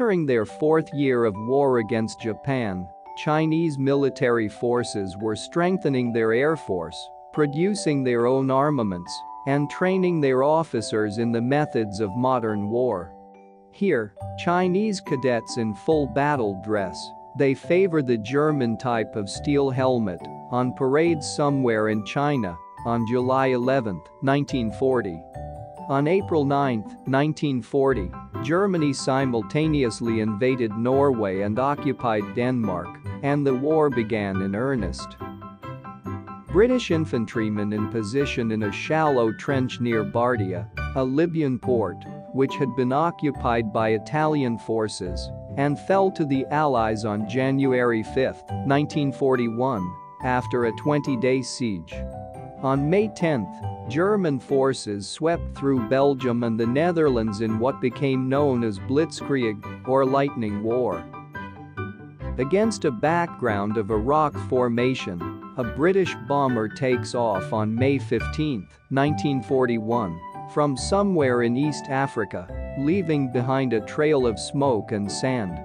Entering their fourth year of war against Japan, Chinese military forces were strengthening their air force, producing their own armaments, and training their officers in the methods of modern war. Here, Chinese cadets in full battle dress, they favor the German type of steel helmet, on parade somewhere in China, on July 11, 1940. On April 9, 1940, Germany simultaneously invaded Norway and occupied Denmark, and the war began in earnest. British infantrymen in position in a shallow trench near Bardia, a Libyan port, which had been occupied by Italian forces, and fell to the Allies on January 5, 1941, after a 20-day siege. On May 10, German forces swept through Belgium and the Netherlands in what became known as Blitzkrieg, or Lightning War. Against a background of a rock formation, a British bomber takes off on May 15, 1941, from somewhere in East Africa, leaving behind a trail of smoke and sand.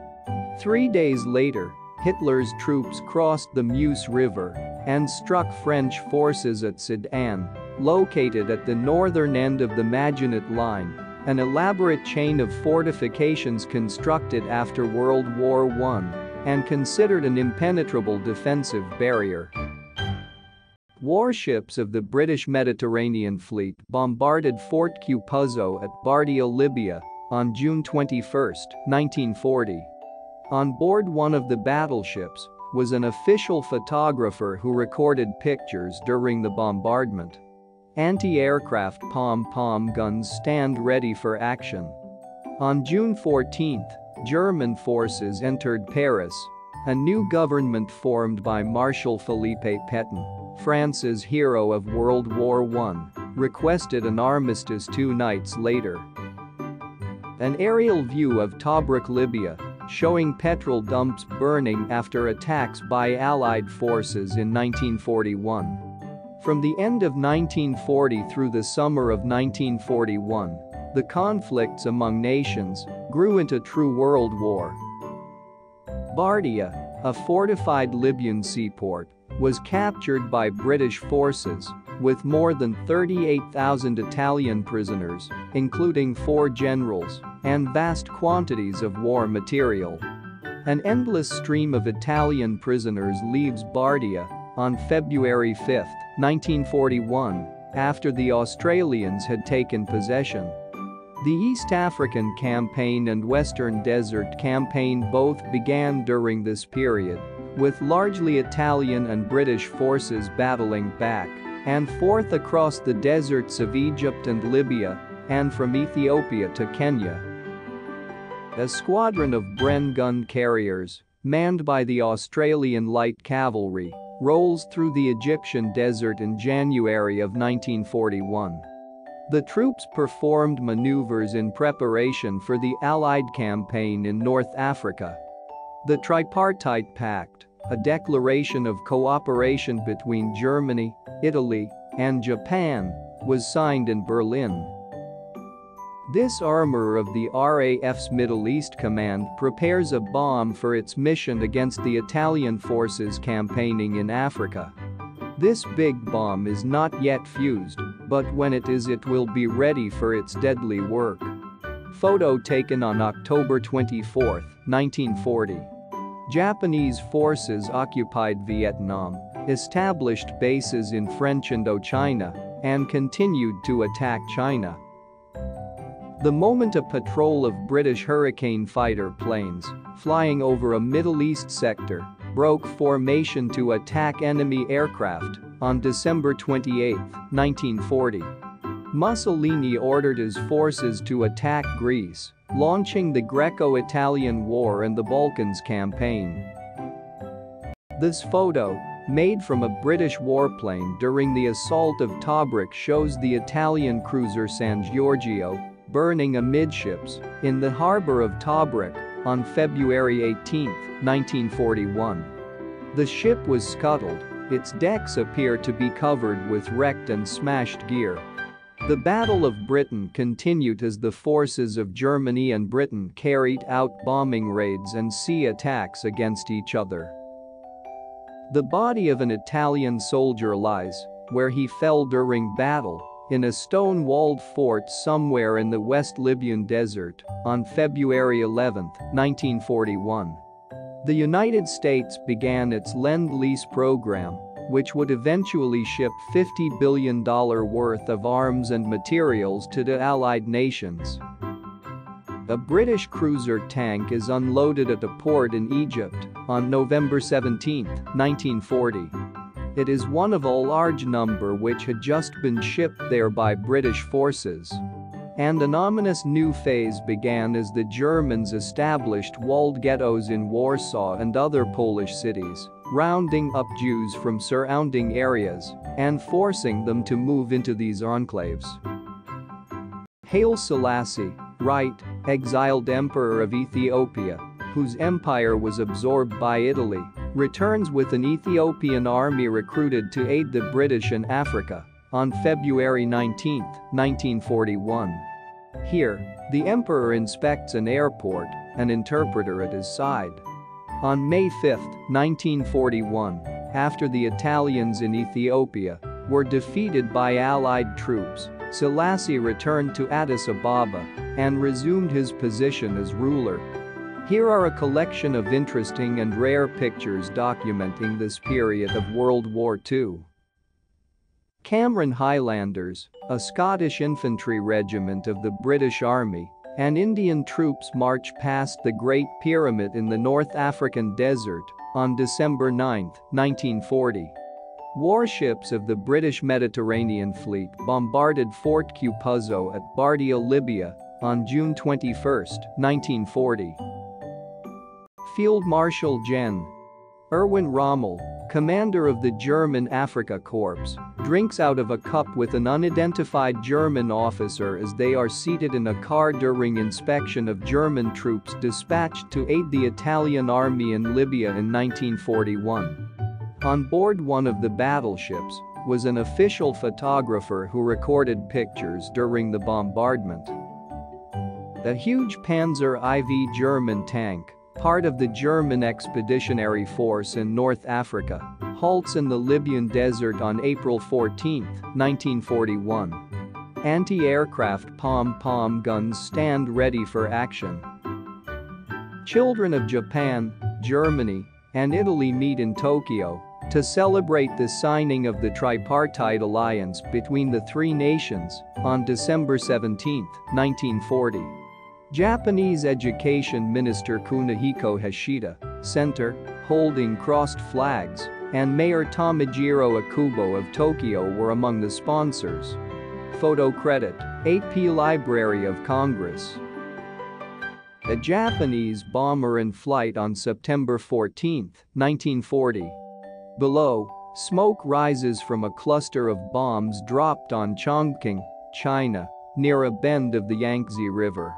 3 days later, Hitler's troops crossed the Meuse River and struck French forces at Sedan, located at the northern end of the Maginot Line, an elaborate chain of fortifications constructed after World War I and considered an impenetrable defensive barrier. Warships of the British Mediterranean Fleet bombarded Fort Cupezo at Bardia, Libya, on June 21, 1940. On board one of the battleships was an official photographer who recorded pictures during the bombardment. Anti-aircraft pom-pom guns stand ready for action. On June 14, German forces entered Paris. A new government formed by Marshal Philippe Pétain, France's hero of World War I, requested an armistice 2 nights later. An aerial view of Tobruk, Libya, showing petrol dumps burning after attacks by Allied forces in 1941. From the end of 1940 through the summer of 1941, the conflicts among nations grew into true world war. Bardia, a fortified Libyan seaport, was captured by British forces, with more than 38,000 Italian prisoners, including 4 generals, and vast quantities of war material. An endless stream of Italian prisoners leaves Bardia on February 5, 1941, after the Australians had taken possession. The East African Campaign and Western Desert Campaign both began during this period, with largely Italian and British forces battling back and forth across the deserts of Egypt and Libya, and from Ethiopia to Kenya. A squadron of Bren gun carriers, manned by the Australian Light Cavalry, rolls through the Egyptian desert in January of 1941. The troops performed maneuvers in preparation for the Allied campaign in North Africa. The Tripartite Pact, a declaration of cooperation between Germany, Italy, and Japan, was signed in Berlin. This armorer of the RAF's Middle East Command prepares a bomb for its mission against the Italian forces campaigning in Africa. This big bomb is not yet fused, but when it is, it will be ready for its deadly work. Photo taken on October 24, 1940. Japanese forces occupied Vietnam, established bases in French Indochina, and continued to attack China. The moment a patrol of British Hurricane fighter planes, flying over a Middle East sector, broke formation to attack enemy aircraft on December 28, 1940. Mussolini ordered his forces to attack Greece, launching the Greco-Italian War and the Balkans campaign. This photo, made from a British warplane during the assault of Tobruk, shows the Italian cruiser San Giorgio burning amidships in the harbor of Tobruk on February 18, 1941. The ship was scuttled, its decks appear to be covered with wrecked and smashed gear. The Battle of Britain continued as the forces of Germany and Britain carried out bombing raids and sea attacks against each other. The body of an Italian soldier lies, where he fell during battle, in a stone-walled fort somewhere in the West Libyan desert, on February 11, 1941. The United States began its Lend-Lease program, which would eventually ship $50 billion worth of arms and materials to the Allied nations. A British cruiser tank is unloaded at a port in Egypt on November 17, 1940. It is one of a large number which had just been shipped there by British forces. And an ominous new phase began as the Germans established walled ghettos in Warsaw and other Polish cities, rounding up Jews from surrounding areas and forcing them to move into these enclaves. Haile Selassie, right, exiled emperor of Ethiopia, whose empire was absorbed by Italy, returns with an Ethiopian army recruited to aid the British in Africa on February 19, 1941. Here, the emperor inspects an airport, an interpreter at his side. On May 5, 1941, after the Italians in Ethiopia were defeated by Allied troops, Selassie returned to Addis Ababa and resumed his position as ruler. Here are a collection of interesting and rare pictures documenting this period of World War II. Cameron Highlanders, a Scottish infantry regiment of the British Army, and Indian troops march past the Great Pyramid in the North African desert on December 9, 1940. Warships of the British Mediterranean Fleet bombarded Fort Cupizo at Bardia, Libya, on June 21, 1940. Field Marshal Gen. Erwin Rommel, commander of the German Afrika Korps, drinks out of a cup with an unidentified German officer as they are seated in a car during inspection of German troops dispatched to aid the Italian army in Libya in 1941. On board one of the battleships was an official photographer who recorded pictures during the bombardment. A huge Panzer IV German tank, part of the German Expeditionary Force in North Africa, halts in the Libyan desert on April 14, 1941. Anti-aircraft pom-pom guns stand ready for action. Children of Japan, Germany, and Italy meet in Tokyo to celebrate the signing of the Tripartite Alliance between the three nations on December 17, 1940. Japanese Education Minister Kunihiko Hashida, center, holding crossed flags, and Mayor Tomijiro Akubo of Tokyo were among the sponsors. Photo credit, AP Library of Congress. A Japanese bomber in flight on September 14, 1940. Below, smoke rises from a cluster of bombs dropped on Chongqing, China, near a bend of the Yangtze River.